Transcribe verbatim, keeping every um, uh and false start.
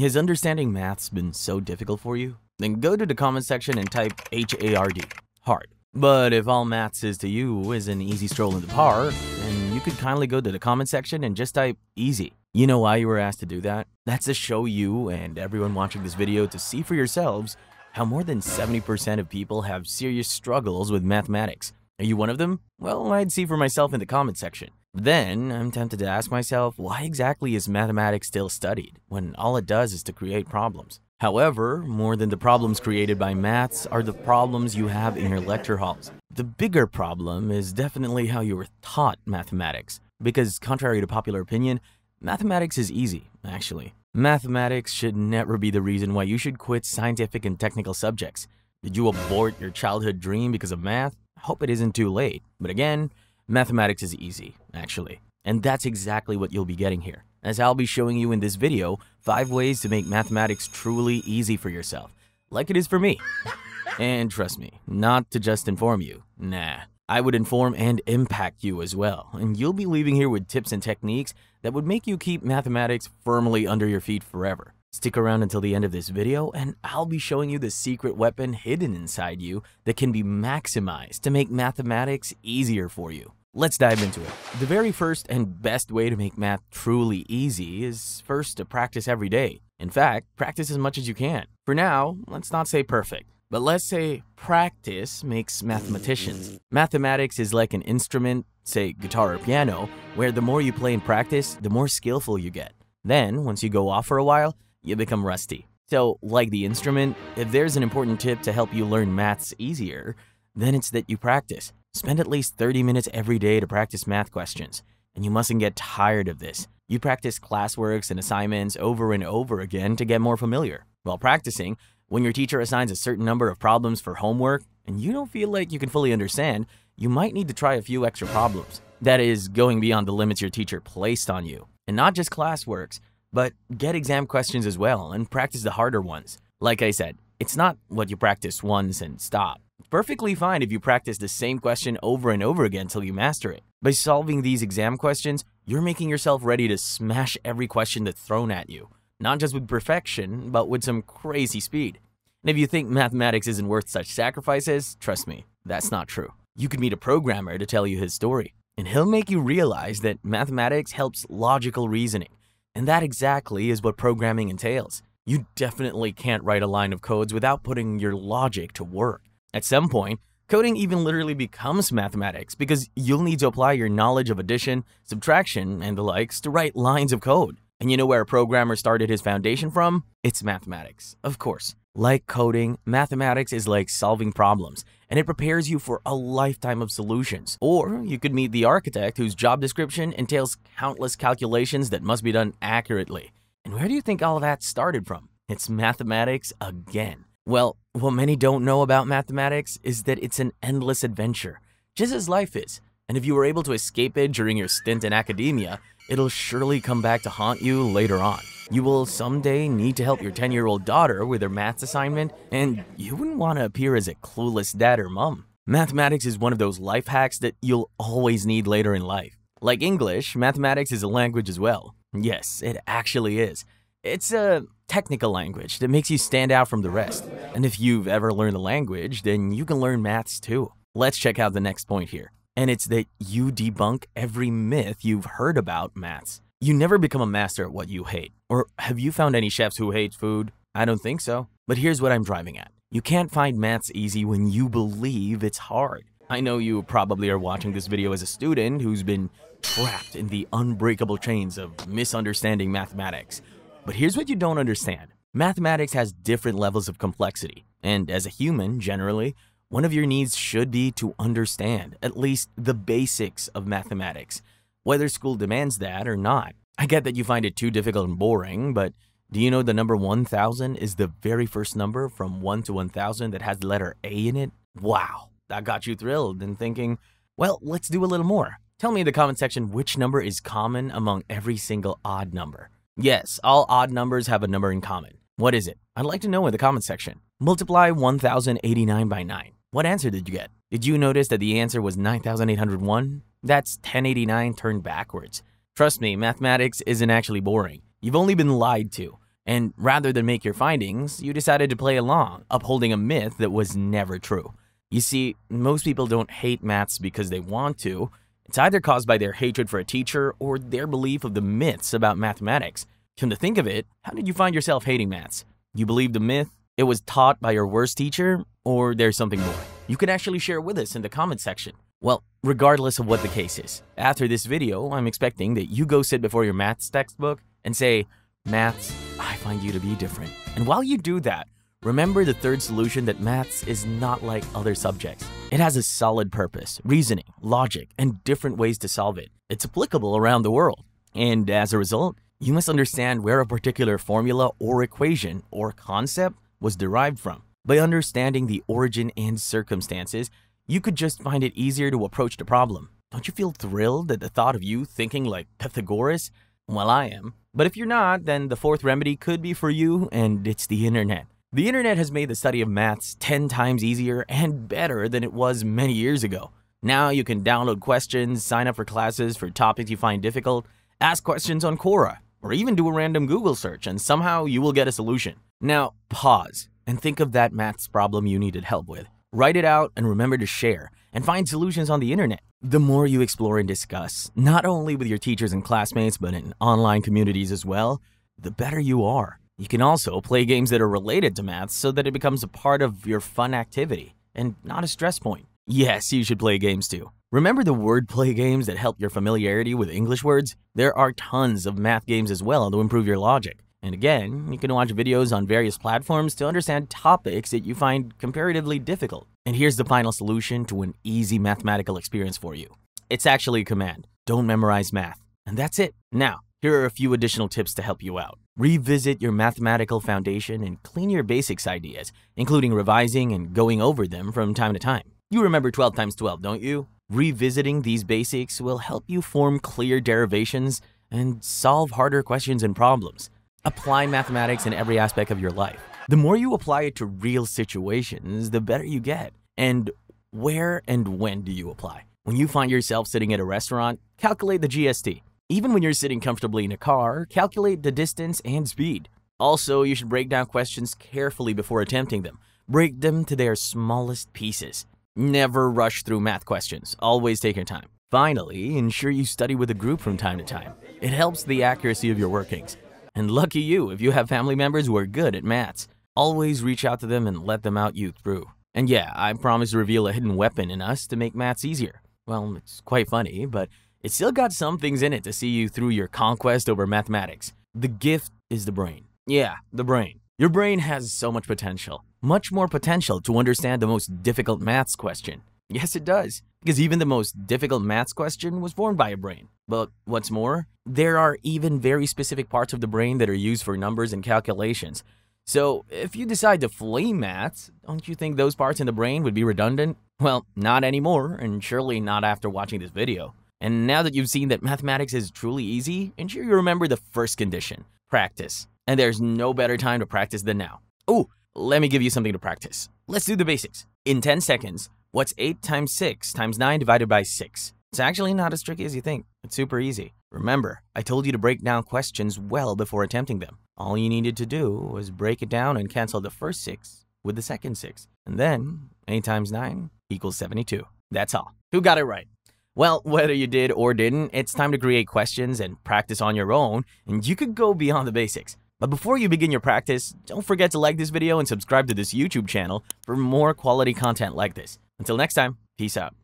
Has understanding math's been so difficult for you? Then go to the comment section and type H A R D, hard. But if all maths is to you is an easy stroll in the park, then you could kindly go to the comment section and just type easy. You know why you were asked to do that? That's to show you and everyone watching this video to see for yourselves how more than seventy percent of people have serious struggles with mathematics. Are you one of them? Well, I'd see for myself in the comment section. Then, I'm tempted to ask myself, why exactly is mathematics still studied, when all it does is to create problems? However, more than the problems created by maths are the problems you have in your lecture halls. The bigger problem is definitely how you were taught mathematics, because contrary to popular opinion, mathematics is easy, actually. Mathematics should never be the reason why you should quit scientific and technical subjects. Did you abort your childhood dream because of math? I hope it isn't too late. But again, mathematics is easy, actually. And that's exactly what you'll be getting here, as I'll be showing you in this video five ways to make mathematics truly easy for yourself, like it is for me. And trust me, not to just inform you, nah. I would inform and impact you as well, and you'll be leaving here with tips and techniques that would make you keep mathematics firmly under your feet forever. Stick around until the end of this video, and I'll be showing you the secret weapon hidden inside you that can be maximized to make mathematics easier for you. Let's dive into it. The very first and best way to make math truly easy is first to practice every day. In fact, practice as much as you can. For now, let's not say perfect, but let's say practice makes mathematicians. Mathematics is like an instrument, say guitar or piano, where the more you play and practice, the more skillful you get. Then, once you go off for a while, you become rusty. So, like the instrument, if there's an important tip to help you learn maths easier, then it's that you practice. Spend at least thirty minutes every day to practice math questions, and you mustn't get tired of this. You practice classworks and assignments over and over again to get more familiar. While practicing, when your teacher assigns a certain number of problems for homework and you don't feel like you can fully understand, you might need to try a few extra problems. That is, going beyond the limits your teacher placed on you. And not just classworks, but get exam questions as well and practice the harder ones. Like I said, it's not what you practice once and stop. Perfectly fine if you practice the same question over and over again till you master it. By solving these exam questions, you're making yourself ready to smash every question that's thrown at you. Not just with perfection, but with some crazy speed. And if you think mathematics isn't worth such sacrifices, trust me, that's not true. You could meet a programmer to tell you his story, and he'll make you realize that mathematics helps logical reasoning. And that exactly is what programming entails. You definitely can't write a line of codes without putting your logic to work. At some point, coding even literally becomes mathematics because you'll need to apply your knowledge of addition, subtraction, and the likes to write lines of code. And you know where a programmer started his foundation from? It's mathematics, of course. Like coding, mathematics is like solving problems, and it prepares you for a lifetime of solutions. Or you could meet the architect whose job description entails countless calculations that must be done accurately. And where do you think all of that started from? It's mathematics again. Well, what many don't know about mathematics is that it's an endless adventure, just as life is. And if you were able to escape it during your stint in academia, it'll surely come back to haunt you later on. You will someday need to help your ten-year-old daughter with her maths assignment, and you wouldn't want to appear as a clueless dad or mom. Mathematics is one of those life hacks that you'll always need later in life. Like English, mathematics is a language as well. Yes, it actually is. It's a technical language that makes you stand out from the rest. And if you've ever learned a language, then you can learn maths too. Let's check out the next point here. And it's that you debunk every myth you've heard about maths. You never become a master at what you hate. Or have you found any chefs who hate food? I don't think so. But here's what I'm driving at. You can't find maths easy when you believe it's hard. I know you probably are watching this video as a student who's been trapped in the unbreakable chains of misunderstanding mathematics. But here's what you don't understand. Mathematics has different levels of complexity. And as a human, generally, one of your needs should be to understand at least the basics of mathematics, whether school demands that or not. I get that you find it too difficult and boring, but do you know the number one thousand is the very first number from one to one thousand that has the letter A in it? Wow, that got you thrilled and thinking, well, let's do a little more. Tell me in the comment section which number is common among every single odd number. Yes, all odd numbers have a number in common. What is it? I'd like to know in the comment section. Multiply one thousand eighty-nine by nine. What answer did you get? Did you notice that the answer was nine thousand eight hundred one? That's ten eighty-nine turned backwards. Trust me, mathematics isn't actually boring. You've only been lied to. and rather than make your findings, you decided to play along, upholding a myth that was never true. You see, most people don't hate maths because they want to. It's either caused by their hatred for a teacher or their belief of the myths about mathematics. Come to think of it, how did you find yourself hating maths? You believed the myth? It was taught by your worst teacher? Or there's something more? You can actually share with us in the comment section. Well, regardless of what the case is, after this video, I'm expecting that you go sit before your maths textbook and say, "Maths, I find you to be different." And while you do that, remember the third solution, that maths is not like other subjects. It has a solid purpose, reasoning, logic, and different ways to solve it. It's applicable around the world. And as a result, you must understand where a particular formula or equation or concept was derived from. By understanding the origin and circumstances, you could just find it easier to approach the problem. Don't you feel thrilled at the thought of you thinking like Pythagoras? Well, I am. But if you're not, then the fourth remedy could be for you, and it's the internet. The internet has made the study of maths ten times easier and better than it was many years ago. Now you can download questions, sign up for classes for topics you find difficult, ask questions on Quora, or even do a random Google search, and somehow you will get a solution. Now pause and think of that maths problem you needed help with. Write it out and remember to share and find solutions on the internet. The more you explore and discuss, not only with your teachers and classmates, but in online communities as well, the better you are. You can also play games that are related to maths so that it becomes a part of your fun activity and not a stress point. Yes, you should play games too. Remember the wordplay games that help your familiarity with English words? There are tons of math games as well to improve your logic. And again, you can watch videos on various platforms to understand topics that you find comparatively difficult. And here's the final solution to an easy mathematical experience for you. It's actually a command. Don't memorize math. And that's it. Now, here are a few additional tips to help you out. Revisit your mathematical foundation and clean your basics ideas, including revising and going over them from time to time. You remember twelve times twelve, don't you? Revisiting these basics will help you form clear derivations and solve harder questions and problems. Apply mathematics in every aspect of your life. The more you apply it to real situations, the better you get. And where and when do you apply? When you find yourself sitting at a restaurant, calculate the G S T. Even when you're sitting comfortably in a car, calculate the distance and speed. Also, you should break down questions carefully before attempting them. Break them to their smallest pieces. Never rush through math questions. Always take your time. Finally, ensure you study with a group from time to time. It helps the accuracy of your workings. And lucky you if you have family members who are good at maths. Always reach out to them and let them out you through. And yeah, I promise to reveal a hidden weapon in us to make maths easier. Well, it's quite funny, but it's still got some things in it to see you through your conquest over mathematics. The gift is the brain. Yeah, the brain. Your brain has so much potential. Much more potential to understand the most difficult maths question. Yes, it does. Because even the most difficult maths question was formed by a brain. But what's more, there are even very specific parts of the brain that are used for numbers and calculations. So if you decide to flee maths, don't you think those parts in the brain would be redundant? Well, not anymore, and surely not after watching this video. And now that you've seen that mathematics is truly easy, ensure you remember the first condition, practice. And there's no better time to practice than now. Oh, let me give you something to practice. Let's do the basics. In ten seconds, what's eight times six times nine divided by six? It's actually not as tricky as you think. It's super easy. Remember, I told you to break down questions well before attempting them. All you needed to do was break it down and cancel the first six with the second six. And then eight times nine equals seventy-two. That's all. Who got it right? Well, whether you did or didn't, it's time to create questions and practice on your own, and you could go beyond the basics. But before you begin your practice, don't forget to like this video and subscribe to this YouTube channel for more quality content like this. Until next time, peace out.